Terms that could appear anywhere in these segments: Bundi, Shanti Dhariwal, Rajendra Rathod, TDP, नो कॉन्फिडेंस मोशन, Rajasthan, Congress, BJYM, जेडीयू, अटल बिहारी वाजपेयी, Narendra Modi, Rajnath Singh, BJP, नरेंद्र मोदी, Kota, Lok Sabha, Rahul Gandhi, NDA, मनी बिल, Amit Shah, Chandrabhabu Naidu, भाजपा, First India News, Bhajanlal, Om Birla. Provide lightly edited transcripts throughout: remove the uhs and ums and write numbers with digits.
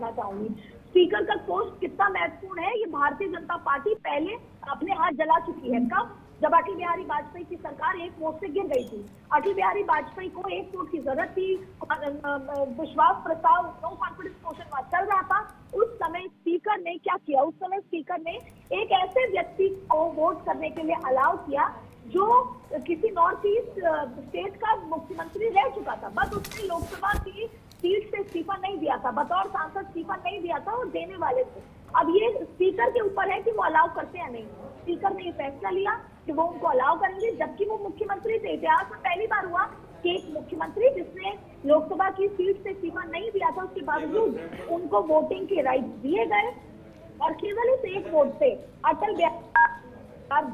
कहना चाहूंगी। स्पीकर का पोस्ट कितना महत्वपूर्ण है, ये भारतीय जनता पार्टी पहले अपने हाथ जला चुकी है। कब? जब अटल बिहारी वाजपेयी की सरकार एक वोट से गिर गई थी। अटल बिहारी वाजपेयी को एक वोट की जरूरत थी। विश्वास प्रस्ताव नो कॉन्फिडेंस मोशन वहां चल रहा था। उस समय स्पीकर ने क्या किया? उस समय स्पीकर ने एक ऐसे व्यक्ति को वोट करने के लिए अलाउ किया जो किसी नॉर्थ ईस्ट स्टेट का मुख्यमंत्री रह चुका था, बट उसने लोकसभा की सीट से इस्तीफा नहीं दिया था, बतौर सांसद इस्तीफा नहीं दिया था और देने वाले थे। अब ये स्पीकर के ऊपर है कि वो अलाउ करते हैं नहीं। स्पीकर ने ये फैसला लिया कि वो उनको अलाउ करेंगे, जबकि वो मुख्यमंत्री थे। इतिहास में पहली बार हुआ कि एक मुख्यमंत्री जिसने लोकसभा की सीट से इस्तीफा नहीं दिया था, उसके बावजूद उनको वोटिंग के राइट दिए गए और केवल इस एक वोट से अटल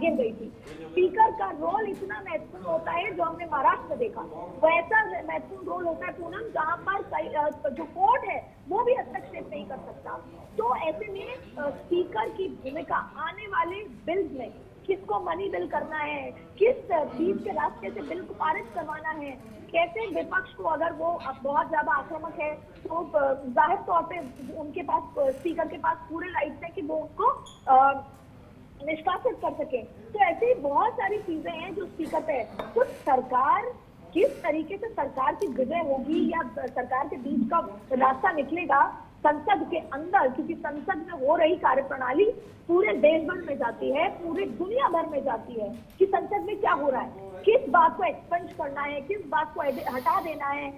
गिर गई थी। स्पीकर का रोल इतना महत्वपूर्ण होता है, जो हमने महाराष्ट्र में देखा वैसा महत्वपूर्ण रोल होता है पूनम, जहाँ पर जो कोर्ट है वो भी हस्तक्षेप नहीं कर सकता। तो ऐसे में स्पीकर की भूमिका आने वाले बिल्स में किसको मनी बिल करना है, किस चीज के रास्ते से बिल को पारित करवाना है, कैसे विपक्ष को, अगर वो बहुत ज्यादा आक्रामक है तो जाहिर तौर पर उनके पास, स्पीकर के पास पूरे राइट्स है कि वो उनको निष्कासित कर सके। तो ऐसे बहुत सारी चीजें हैं जो स्पीकर पे है। तो सरकार किस तरीके से, सरकार की विजय होगी या सरकार के बीच का रास्ता निकलेगा संसद के अंदर, क्योंकि संसद में हो रही कार्यप्रणाली पूरे देश भर में जाती है, पूरे दुनिया भर में जाती है कि संसद में क्या हो रहा है, किस बात को एक्सपेंज करना है, किस बात को हटा देना है।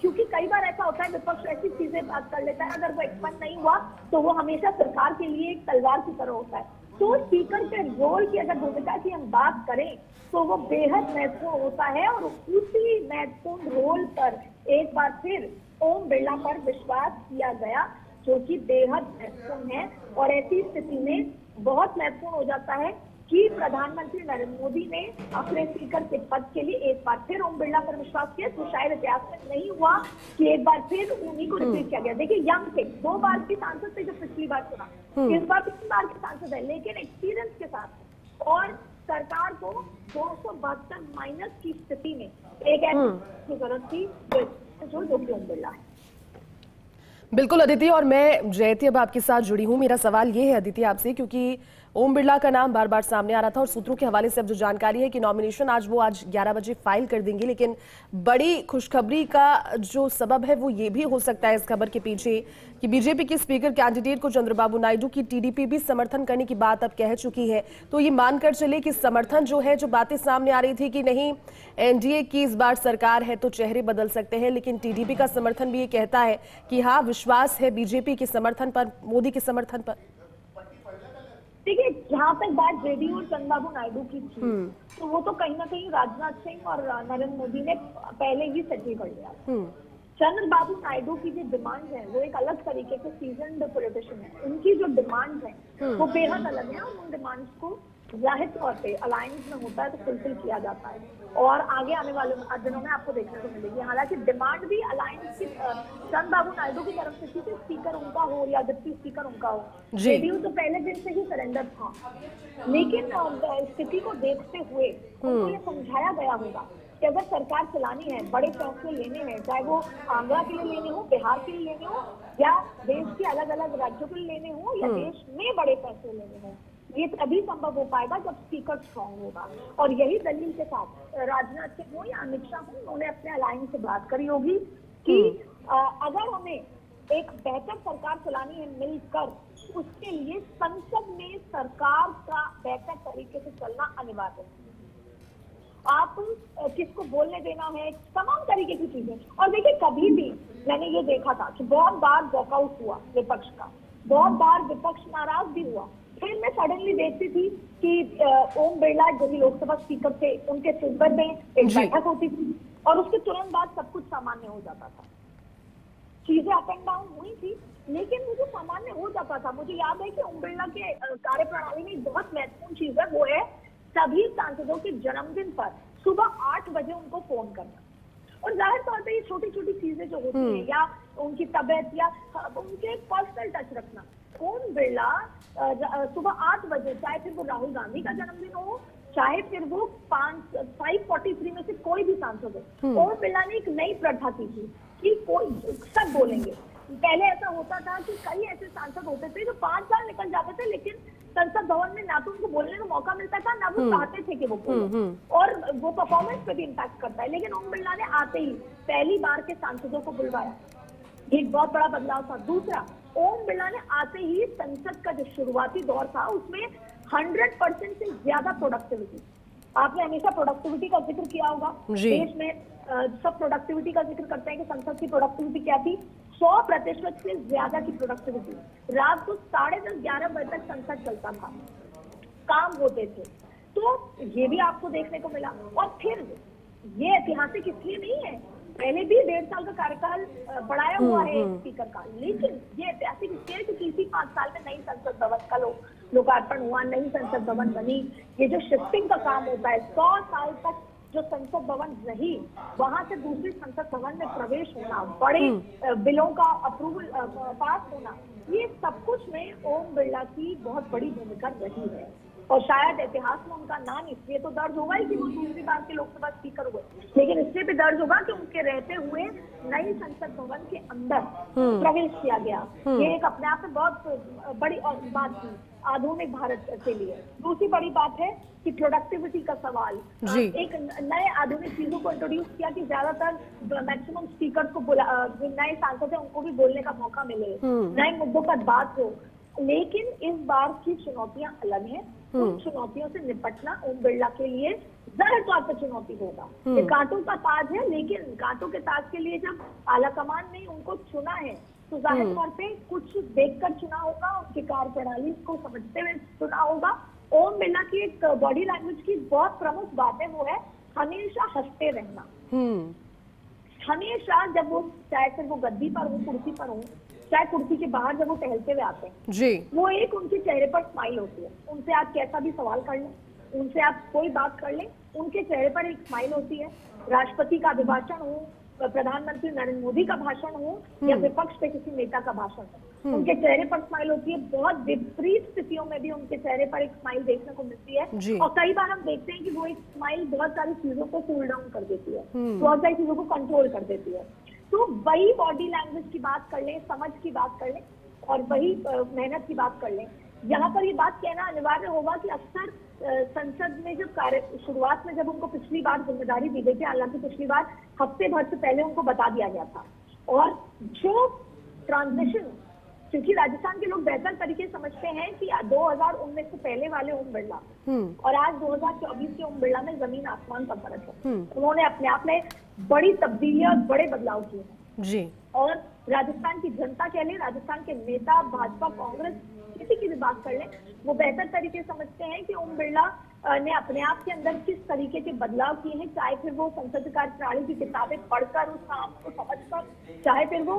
क्योंकि कई बार ऐसा होता है विपक्ष ऐसी चीजें बात कर लेता है, अगर वो एक्सपेंज नहीं हुआ तो वो हमेशा सरकार के लिए एक तलवार की तरह होता है। तो स्पीकर के रोल की अगर भूमिका की हम बात करें तो वो बेहद महत्वपूर्ण होता है और उसी महत्वपूर्ण रोल पर एक बार फिर ओम बिरला पर विश्वास किया गया, जो कि बेहद महत्वपूर्ण है। और ऐसी स्थिति में बहुत महत्वपूर्ण हो जाता है कि प्रधानमंत्री नरेंद्र मोदी ने अपने स्पीकर के पद के लिए एक बार फिर ओम बिरला पर विश्वास किया, तो शायद इतिहास में नहीं हुआ कि एक बार फिर उन्हीं को रिपीट किया गया। देखिए, यंग थे, 2 बार की सांसद थे जो पिछली बार चुना, इस बार पिछली बार की सांसद है, लेकिन एक्सपीरियंस के साथ। और सरकार को 272 माइनस की स्थिति में एक ऐसी जरूरत थी जो कि ओम बिरला है। बिल्कुल अदिति, और मैं जयती अब आपके साथ जुड़ी हूं। मेरा सवाल ये है अदिति आपसे, क्योंकि ओम बिरला का नाम बार बार सामने आ रहा था और सूत्रों के हवाले से अब जो जानकारी है कि नॉमिनेशन आज 11 बजे फाइल कर देंगे, लेकिन बड़ी खुशखबरी का जो सबब है वो ये भी हो सकता है इस खबर के पीछे कि बीजेपी के स्पीकर कैंडिडेट को चंद्रबाबू नायडू की टीडीपी भी समर्थन करने की बात अब कह चुकी है। तो ये मानकर चले कि समर्थन जो है, जो बातें सामने आ रही थी कि नहीं एनडीए की इस बार सरकार है तो चेहरे बदल सकते हैं, लेकिन टीडीपी का समर्थन भी ये कहता है कि हाँ विश्वास है बीजेपी के समर्थन पर, मोदी के समर्थन पर। देखिए, जहाँ तक बात जेडीयू और चंद्रबाबू नायडू की थी तो वो तो कहीं ना कहीं राजनाथ सिंह और नरेंद्र मोदी ने पहले ही सेटल कर लिया। चंद्रबाबू नायडू की जो डिमांड है वो एक अलग तरीके के सीजन्ड पॉलिटिशियन है, उनकी जो डिमांड है वो बेहद अलग है और उन डिमांड्स को जाहिर तौर पर अलायंस में होता है तो फुलफिल किया जाता है और आगे आने वाले दिनों में आपको देखने को मिलेगी। हालांकि डिमांड भी अलायंस की चंद्रबाबू नायडू की तरफ से थी कि स्पीकर उनका हो या डिप्टी स्पीकर उनका हो। जेडीयू तो पहले दिन से ही सरेंडर था, लेकिन स्थिति को देखते हुए उनको ये समझाया गया होगा कि अगर सरकार चलानी है, बड़े फैसले लेने हैं, चाहे वो आंध्रा के लिए लेने हो, बिहार के लिए लेने हो, या देश के अलग अलग राज्यों के लिए लेने हो, या देश में बड़े फैसले लेने हो, ये तभी संभव हो पाएगा जब स्पीकर स्ट्रांग होगा। और यही दलील के साथ राजनाथ सिंह हो या अमित शाह हो, उन्होंने अपने अलायंस से बात करी होगी कि अगर हमें एक बेहतर सरकार चलानी है मिलकर, उसके लिए संसद में सरकार का बेहतर तरीके से चलना अनिवार्य है। आप किसको बोलने देना है, तमाम तरीके की चीजें। और देखिए, कभी भी मैंने ये देखा था कि बहुत बार वॉकआउट हुआ विपक्ष का, बहुत बार विपक्ष नाराज भी हुआ, फिर मैं सडनली देखती थी कि ओम बिरला जो भी लोकसभा स्पीकर थे उनके चैम्बर में एक बैठक होती थी और उसके तुरंत बाद सब कुछ सामान्य हो जाता था। चीजें अप एंड डाउन हुई थी लेकिन मुझे सामान्य हो जाता था। मुझे याद है कि ओम बिरला के कार्यप्रणाली में बहुत महत्वपूर्ण चीज है, वो है सभी सांसदों के जन्मदिन पर सुबह 8 बजे उनको फोन करना। और जाहिर तौर पर ये छोटी छोटी चीजें जो होती है, या उनकी तबीयत या उनके पर्सनल टच रखना, ओम बिरला सुबह 8 बजे, चाहे फिर वो राहुल गांधी का जन्मदिन हो, चाहे फिर वो 543 में से कोई भी सांसद हो, ओम बिरला ने एक नई प्रथा की थी कि कोई सब बोलेंगे, पहले ऐसा होता था कि कई ऐसे सांसद होते थे जो 5 साल निकल जाते थे, लेकिन संसद भवन में ना तो उनको बोलने का मौका मिलता था, ना वो चाहते थे कि वो बोले, और वो परफॉर्मेंस पे भी इम्पैक्ट करता है। लेकिन ओम बिरला ने आते ही पहली बार के सांसदों को बुलवाया, एक बहुत बड़ा बदलाव था। दूसरा, ओम बिरला ने आते ही संसद का जो शुरुआती दौर था उसमें 100% से ज्यादा प्रोडक्टिविटी, आपने हमेशा प्रोडक्टिविटी का जिक्र किया होगा, देश में सब प्रोडक्टिविटी का जिक्र करते हैं कि संसद की प्रोडक्टिविटी क्या थी, 100% से ज्यादा की प्रोडक्टिविटी, रात को 10:30-11 बजे तक संसद चलता था, काम होते थे, तो ये भी आपको देखने को मिला। और फिर ये ऐतिहासिक इसलिए नहीं है, पहले भी 1.5 साल का कार्यकाल बढ़ाया हुआ है स्पीकर का, लेकिन ये ऐतिहासिक इसलिए है क्योंकि इसी 5 साल में नई संसद भवन का लोकार्पण हुआ, नई संसद भवन बनी, ये जो शिफ्टिंग का काम होता है, 100 साल तक जो संसद भवन रही वहां से दूसरी संसद भवन में प्रवेश होना, बड़े बिलों का अप्रूवल पास होना, ये सब कुछ में ओम बिरला की बहुत बड़ी भूमिका रही है। और शायद इतिहास में उनका नाम इसलिए तो दर्ज होगा ही कि वो दूसरी बार के लोकसभा स्पीकर हुए, लेकिन इसलिए भी दर्ज होगा कि उनके रहते हुए नई संसद भवन के अंदर प्रवेश किया गया, ये एक अपने आप में बहुत बड़ी बात थी आधुनिक भारत के लिए। दूसरी बड़ी बात है कि प्रोडक्टिविटी का सवाल, एक नए आधुनिक चीजों को इंट्रोड्यूस किया कि ज्यादातर मैक्सिमम स्पीकर को नए सांसद हैं उनको भी बोलने का मौका मिले, नए मुद्दों पर बात हो। लेकिन इस बार की चुनौतियां अलग हैं, उन चुनौतियों से निपटना ओम बिरला के लिए जरूर तौर पर चुनौती होगा। ये कांटों का ताज है, लेकिन कांटों के ताज के लिए जब आलाकमान ने उनको चुना है तो जाहिर तौर पे कुछ देखकर चुना होगा, उनकी कार्यप्रणाली को समझते हुए चुना होगा। ओम बिरला की एक बॉडी लैंग्वेज की बहुत प्रमुख बात है, वो है हमेशा हंसते रहना, हमेशा, जब वो चाहे फिर वो गद्दी पर हो, कुर्सी पर हो, चाहे कुर्सी के बाहर जब वो टहलते हुए आते हैं वो एक उनके चेहरे पर स्माइल होती है, उनसे आप कैसा भी सवाल कर लें, उनसे आप कोई बात कर लें, उनके चेहरे पर एक स्माइल होती है। राष्ट्रपति का अभिभाषण हो, प्रधानमंत्री नरेंद्र मोदी का भाषण हो, या विपक्ष पे किसी नेता का भाषण हो, उनके चेहरे पर स्माइल होती है। बहुत विपरीत स्थितियों में भी उनके चेहरे पर एक स्माइल देखने को मिलती है, और कई बार हम देखते हैं कि वो एक स्माइल बहुत सारी चीजों को कूल डाउन कर देती है, बहुत सारी चीजों को कंट्रोल कर देती है। तो वही बॉडी लैंग्वेज की बात कर लें, समझ की बात कर लें, और वही मेहनत की बात कर लें। यहाँ पर ये बात कहना अनिवार्य होगा कि अक्सर संसद में जब शुरुआत में जब उनको पिछली बार जिम्मेदारी दी गई थी, हालांकि पिछली बार हफ्ते भर से पहले उनको बता दिया गया था, और जो ट्रांजिशन, क्योंकि राजस्थान के लोग बेहतर तरीके समझते हैं कि 2019 से पहले वाले ओम बिरला और आज 2024 के ओम बिरला में जमीन आसमान का फर्क है। उन्होंने अपने आप में बड़ी तब्दीलियां, बड़े बदलाव किए हैं और राजस्थान की जनता कह लें, राजस्थान के नेता, भाजपा, कांग्रेस, किसी की भी बात कर लें, वो बेहतर तरीके समझते हैं कि ओम बिरला ने अपने आप के अंदर किस तरीके के बदलाव किए हैं, चाहे फिर वो संसद कार्यप्रणाली की किताबें पढ़कर उस काम को समझकर, चाहे फिर वो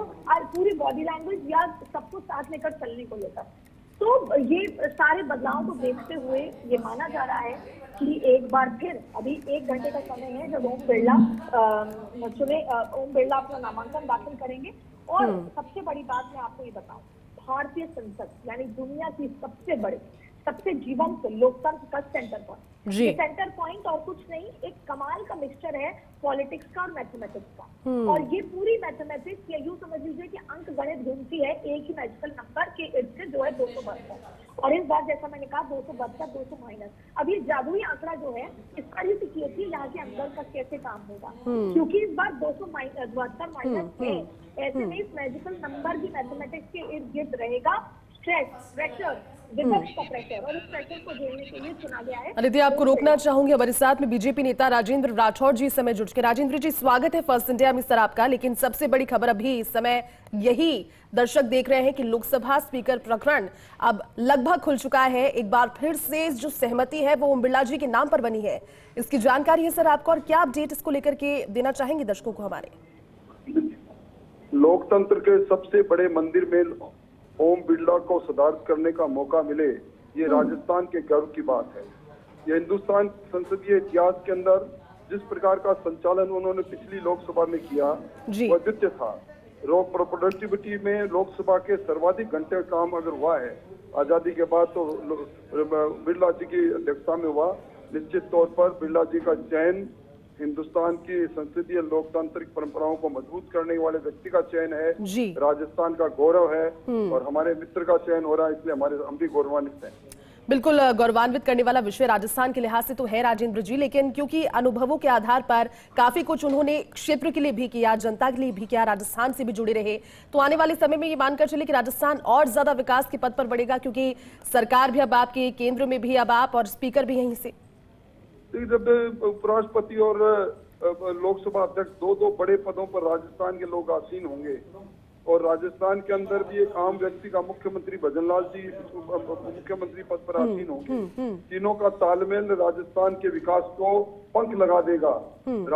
पूरी बॉडी लैंग्वेज या सबको साथ लेकर चलने को लेकर। तो ये सारे बदलावों को देखते हुए ये माना जा रहा है कि एक बार फिर अभी 1 घंटे का समय है जब ओम बिरला अपना नामांकन दाखिल करेंगे। और सबसे बड़ी बात मैं आपको ये बताऊं, भारतीय संसद यानी दुनिया की सबसे बड़े, सबसे जीवंत लोकतंत्र का सेंटर पॉइंट, ये सेंटर पॉइंट और कुछ नहीं, एक कमाल का मिक्सचर है पॉलिटिक्स का और मैथमेटिक्स का। और ये पूरी मैथमेटिक्स या यूं समझ लीजिए कि अंक गणित घूमती है एक ही मैजिकल नंबर के इर्द गिर्द, जो है 262। और इस बार जैसा मैंने कहा 262, 200 माइनस, अब ये जादुई आंकड़ा जो है इस पर ही टिकी होती है यहाँ के अंदर का कैसे काम होगा, क्योंकि इस बार 272 माइनस 6, ऐसे में इस मैजिकल नंबर की मैथमेटिक्स के इर्द गिर्द रहेगा स्ट्रेस, प्रेशर, विपक्ष का प्रेशर, और इस प्रेशर को झेलने के लिए चुना गया है। अदिति, आपको रोकना चाहूंगी, हमारे साथ में बीजेपी नेता राजेंद्र राठौड़ जी इस समय जुड़ के। राजेंद्र जी, स्वागत है फर्स्ट इंडिया में सर आपका। लेकिन सबसे बड़ी खबर अभी इस समय यही दर्शक देख रहे हैं कि लोकसभा स्पीकर प्रकरण अब लगभग खुल चुका है, एक बार फिर से जो सहमति है वो ओम बिरला जी के नाम पर बनी है। इसकी जानकारी है सर आपको, और क्या अपडेट इसको लेकर के देना चाहेंगे दर्शकों को? हमारे लोकतंत्र के सबसे बड़े मंदिर में ओम बिरला को सदार्थ करने का मौका मिले, ये राजस्थान के गर्व की बात है। ये हिंदुस्तान संसदीय इतिहास के अंदर जिस प्रकार का संचालन उन्होंने पिछली लोकसभा में किया वह अद्वितीय था। प्रोडक्टिविटी में लोकसभा के सर्वाधिक घंटे काम अगर हुआ है आजादी के बाद तो बिरला जी की अध्यक्षता में हुआ। निश्चित तौर पर बिरला जी का चयन हिंदुस्तान की संसदीय लोकतांत्रिक परंपराओं को मजबूत करने वाले व्यक्ति का चयन है, राजस्थान का गौरव है और हमारे मित्र का चयन हो रहा है, इसलिए हम भी गौरवान्वित हैं। बिल्कुल गौरवान्वित करने वाला विषय राजस्थान के लिहाज से तो है राजेंद्र जी, लेकिन क्योंकि अनुभवों के आधार पर काफी कुछ उन्होंने क्षेत्र के लिए भी किया, जनता के लिए भी किया, राजस्थान से भी जुड़े रहे, तो आने वाले समय में ये मानकर चले कि राजस्थान और ज्यादा विकास के पथ पर बढ़ेगा, क्योंकि सरकार भी अब आपके, केंद्र में भी अब आप और स्पीकर भी यहीं से। जब उपराष्ट्रपति और लोकसभा अध्यक्ष दो बड़े पदों पर राजस्थान के लोग आसीन होंगे और राजस्थान के अंदर भी एक आम व्यक्ति का मुख्यमंत्री भजनलाल जी मुख्यमंत्री पद पर आसीन होंगे, तीनों का तालमेल राजस्थान के विकास को पंख लगा देगा।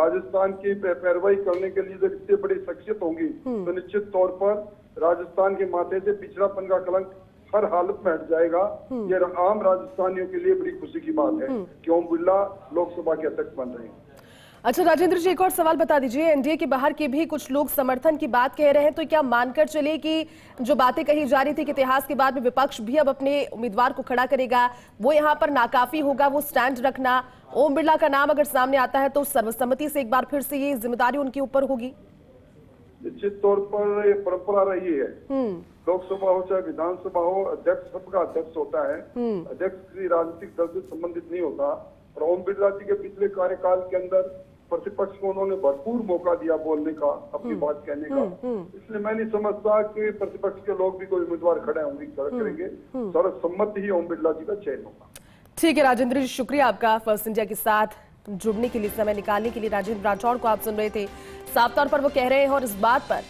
राजस्थान की पैरवाई करने के लिए जब इतने बड़ी शख्सियत होंगी तो निश्चित तौर पर राजस्थान के माथे से पिछड़ापन का कलंक हर हालत में हट जाएगा। ये आम राजस्थानियों के लिए बड़ी खुशी की बात है कि ओम बिरला लोकसभा के अध्यक्ष बन रहे हैं। अच्छा राजेंद्र जी, एक और सवाल बता दीजिए, एनडीए के बाहर के भी कुछ लोग समर्थन की बात कह रहे हैं, तो क्या मानकर चले कि जो बातें कही जा रही थी कि इतिहास के बाद में विपक्ष भी अब अपने उम्मीदवार को खड़ा करेगा, वो यहाँ पर नाकाफी होगा वो स्टैंड रखना, ओम बिरला का नाम अगर सामने आता है तो सर्वसम्मति से एक बार फिर से ये जिम्मेदारी उनके ऊपर होगी? निश्चित तौर पर ये परंपरा रही है, लोकसभा हो चाहे विधानसभा हो, अध्यक्ष सबका अध्यक्ष होता है, अध्यक्ष किसी राजनीतिक दल से संबंधित नहीं होता। और ओम बिरला जी के पिछले कार्यकाल के अंदर प्रतिपक्ष को उन्होंने भरपूर मौका दिया बोलने का, अपनी बात कहने का, इसलिए मैं नहीं समझता कि प्रतिपक्ष के लोग भी कोई उम्मीदवार खड़े होंगे करेंगे, सर्वसम्मति ही ओम बिरला जी का चयन होगा। ठीक है राजेंद्र जी, शुक्रिया आपका फर्स्ट इंडिया के साथ जुड़ने के लिए, समय निकालने के लिए। राजेंद्र राठौड़ को आप सुन रहे थे, साफ तौर पर वो कह रहे हैं और इस बात पर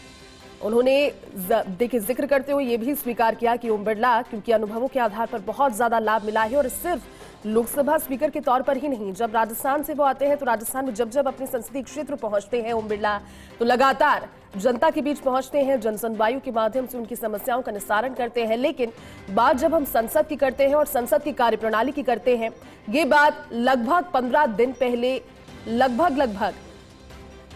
उन्होंने देखिए जिक्र करते हुए ये भी स्वीकार किया कि ओम बिरला क्योंकि अनुभवों के आधार पर बहुत ज्यादा लाभ मिला है और सिर्फ लोकसभा स्पीकर के तौर पर ही नहीं, जब राजस्थान से वो आते हैं तो राजस्थान में जब जब अपने संसदीय क्षेत्र पहुंचते हैं ओम बिरला तो लगातार जनता के बीच पहुंचते हैं, जनसुनवाई के माध्यम से उनकी समस्याओं का निस्तारण करते हैं। लेकिन बात जब हम संसद की करते हैं और संसद की कार्यप्रणाली की करते हैं, ये बात लगभग 15 दिन पहले लगभग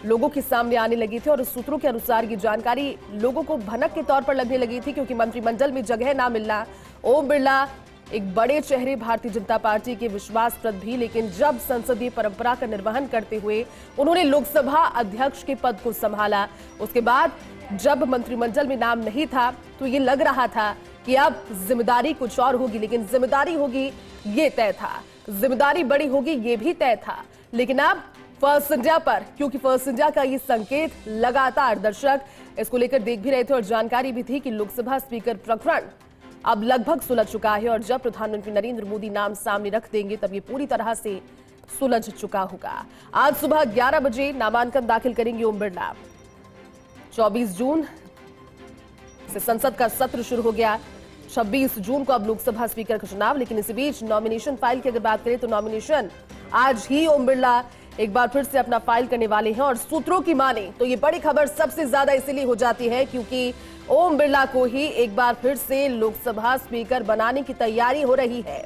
लोगों के सामने आने लगी थी और सूत्रों के अनुसार ये जानकारी लोगों को भनक के तौर पर लगने लगी थी, क्योंकि मंत्रिमंडल में जगह ना मिलना, ओम बिरला एक बड़े चेहरे भारतीय जनता पार्टी के विश्वासप्रद भी, लेकिन जब संसदीय परंपरा का निर्वहन करते हुए उन्होंने लोकसभा अध्यक्ष के पद को संभाला, उसके बाद जब मंत्रिमंडल में नाम नहीं था तो ये लग रहा था कि अब जिम्मेदारी कुछ और होगी, लेकिन जिम्मेदारी होगी ये तय था, जिम्मेदारी बड़ी होगी ये भी तय था, लेकिन अब फर्स्ट इंडिया पर क्योंकि फर्स्ट इंडिया का ये संकेत लगातार दर्शक इसको लेकर देख भी रहे थे और जानकारी भी थी कि लोकसभा स्पीकर प्रकरण अब लगभग सुलझ चुका है और जब प्रधानमंत्री नरेंद्र मोदी नाम सामने रख देंगे तब ये पूरी तरह से सुलझ चुका होगा। आज सुबह 11 बजे नामांकन दाखिल करेंगे ओम बिरला। 24 जून से संसद का सत्र शुरू हो गया, 26 जून को अब लोकसभा स्पीकर का चुनाव, लेकिन इसी बीच नॉमिनेशन फाइल की अगर बात करें तो नॉमिनेशन आज ही ओम बिरला एक बार फिर से अपना फाइल करने वाले हैं और सूत्रों की माने तो ये बड़ी खबर सबसे ज्यादा इसीलिए हो जाती है क्योंकि ओम बिरला को ही एक बार फिर से लोकसभा स्पीकर बनाने की तैयारी हो रही है।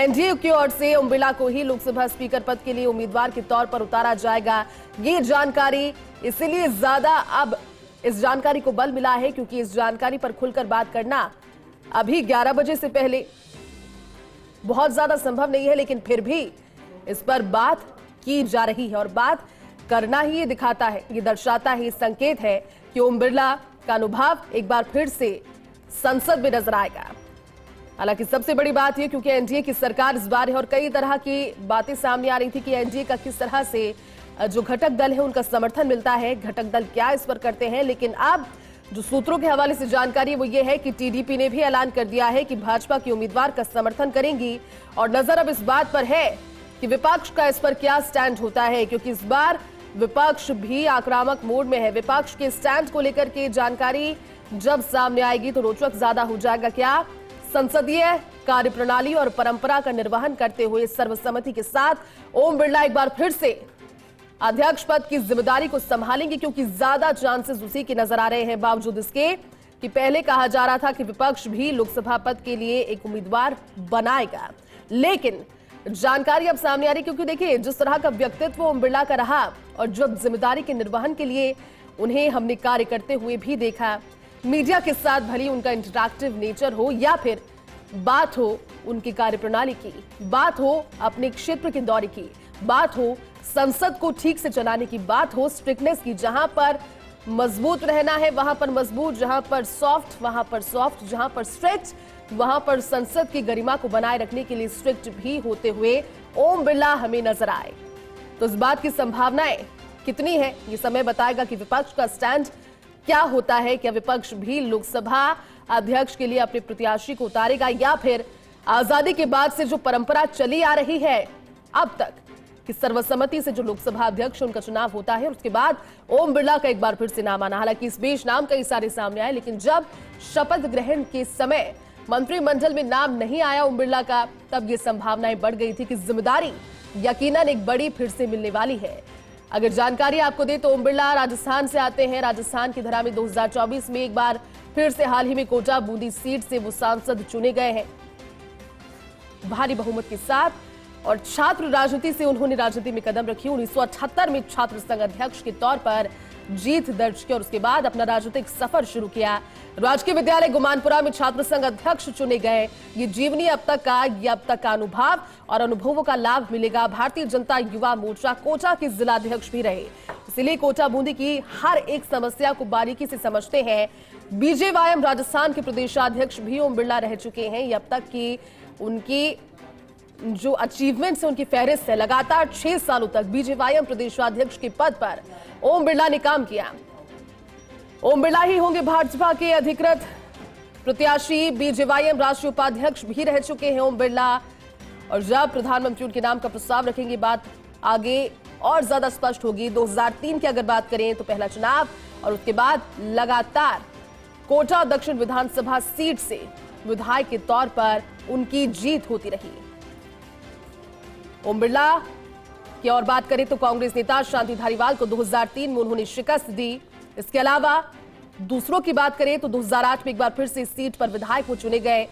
एनडीए की ओर से ओम बिरला को ही लोकसभा स्पीकर पद के लिए उम्मीदवार के तौर पर उतारा जाएगा, ये जानकारी इसीलिए ज्यादा अब इस जानकारी को बल मिला है क्योंकि इस जानकारी पर खुलकर बात करना अभी 11 बजे से पहले बहुत ज्यादा संभव नहीं है, लेकिन फिर भी इस पर बात की जा रही है और बात करना ही ये दिखाता है, ये दर्शाता है, ये संकेत है कि ओम बिरला का अनुभव एक बार फिर से संसद में नजर आएगा। हालांकि सबसे बड़ी बात यह क्योंकि एनडीए की सरकार इस बार है और कई तरह की बातें सामने आ रही थी कि एनडीए का किस तरह से जो घटक दल है उनका समर्थन मिलता है, घटक दल क्या इस पर करते हैं, लेकिन अब जो सूत्रों के हवाले से जानकारी वो ये है कि टीडीपी ने भी ऐलान कर दिया है कि भाजपा के उम्मीदवार का समर्थन करेंगी और नजर अब इस बात पर है कि विपक्ष का इस पर क्या स्टैंड होता है, क्योंकि इस बार विपक्ष भी आक्रामक मोड में है। विपक्ष के स्टैंड को लेकर के जानकारी जब सामने आएगी तो रोचक ज्यादा हो जाएगा। क्या संसदीय कार्यप्रणाली और परंपरा का निर्वहन करते हुए सर्वसम्मति के साथ ओम बिरला एक बार फिर से अध्यक्ष पद की जिम्मेदारी को संभालेंगे, क्योंकि ज्यादा चांसेस उसी के नजर आ रहे हैं, बावजूद इसके कि पहले कहा जा रहा था कि विपक्ष भी लोकसभा पद के लिए एक उम्मीदवार बनाएगा। लेकिन जानकारी अब सामने आ रही, क्योंकि देखिए जिस तरह का व्यक्तित्व ओम बिरला का रहा और जब जिम्मेदारी के निर्वहन के लिए उन्हें हमने कार्य करते हुए भी देखा, मीडिया के साथ भली उनका इंटरैक्टिव नेचर हो या फिर बात हो उनकी कार्यप्रणाली की, बात हो अपने क्षेत्र के दौरे की, बात हो संसद को ठीक से चलाने की बात हो, स्ट्रिक्टनेस की, जहां पर मजबूत रहना है वहां पर मजबूत, जहां पर सॉफ्ट वहां पर सॉफ्ट, जहां पर स्ट्रेच वहां पर संसद की गरिमा को बनाए रखने के लिए स्ट्रिक्ट भी होते हुए ओम बिरला हमें नजर आए। तो इस बात की संभावनाएं कितनी है ये समय बताएगा कि विपक्ष का स्टैंड क्या होता है। क्या विपक्ष भी लोकसभा अध्यक्ष के लिए अपने प्रत्याशी को उतारेगा या फिर आजादी के बाद से जो परंपरा चली आ रही है अब तक कि सर्वसम्मति से जो लोकसभा अध्यक्ष उनका चुनाव होता है, उसके बाद ओम बिरला का एक बार फिर से नाम आना। हालांकि इस बीच नाम कई सारे सामने आए, लेकिन जब शपथ ग्रहण के समय मंत्रिमंडल में नाम नहीं आया ओम बिरला का, तब ये संभावनाएं बढ़ गई थी कि जिम्मेदारी यकीनन एक बड़ी फिर से मिलने वाली है। अगर जानकारी आपको दे तो ओम बिरला राजस्थान से आते हैं। राजस्थान की धरा में 2024 में एक बार फिर से हाल ही में कोटा बूंदी सीट से वो सांसद चुने गए हैं भारी बहुमत के साथ, और छात्र राजनीति से उन्होंने राजनीति में कदम रखी। 1978 में छात्र संघ अध्यक्ष के तौर पर जीत दर्ज की और उसके बाद अपना राजनीतिक सफर शुरू किया। राजकीय विद्यालय गुमानपुरा में छात्र संघ अध्यक्ष चुने गए। ये जीवनी अब तक का अनुभव और अनुभवों का लाभ मिलेगा। भारतीय जनता युवा मोर्चा कोटा के जिलाध्यक्ष भी रहे, इसलिए कोटा बूंदी की हर एक समस्या को बारीकी से समझते हैं। बीजेवाईएम राजस्थान के प्रदेशाध्यक्ष भी ओम बिरला रह चुके हैं। ये अब तक की उनकी जो अचीवमेंट्स है उनकी फहरिस्त है। लगातार 6 सालों तक बीजेवाईएम प्रदेशाध्यक्ष के पद पर ओम बिरला ने काम किया। ओम बिरला ही होंगे भाजपा के अधिकृत प्रत्याशी। बीजेवाईएम राष्ट्रीय उपाध्यक्ष भी रह चुके हैं ओम बिरला, और जब प्रधानमंत्री उनके नाम का प्रस्ताव रखेंगे बात आगे और ज्यादा स्पष्ट होगी। 2003 की अगर बात करें तो पहला चुनाव और उसके बाद लगातार कोटा दक्षिण विधानसभा सीट से विधायक के तौर पर उनकी जीत होती रही। ओम बिरला की और बात करें तो कांग्रेस नेता शांति धारीवाल को 2003 में उन्होंने शिकस्त दी। इसके अलावा दूसरों की बात करें तो 2008 में एक बार फिर से इस सीट पर विधायक वो चुने गए।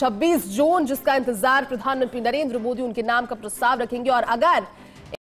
26 जून जिसका इंतजार प्रधानमंत्री नरेंद्र मोदी उनके नाम का प्रस्ताव रखेंगे, और अगर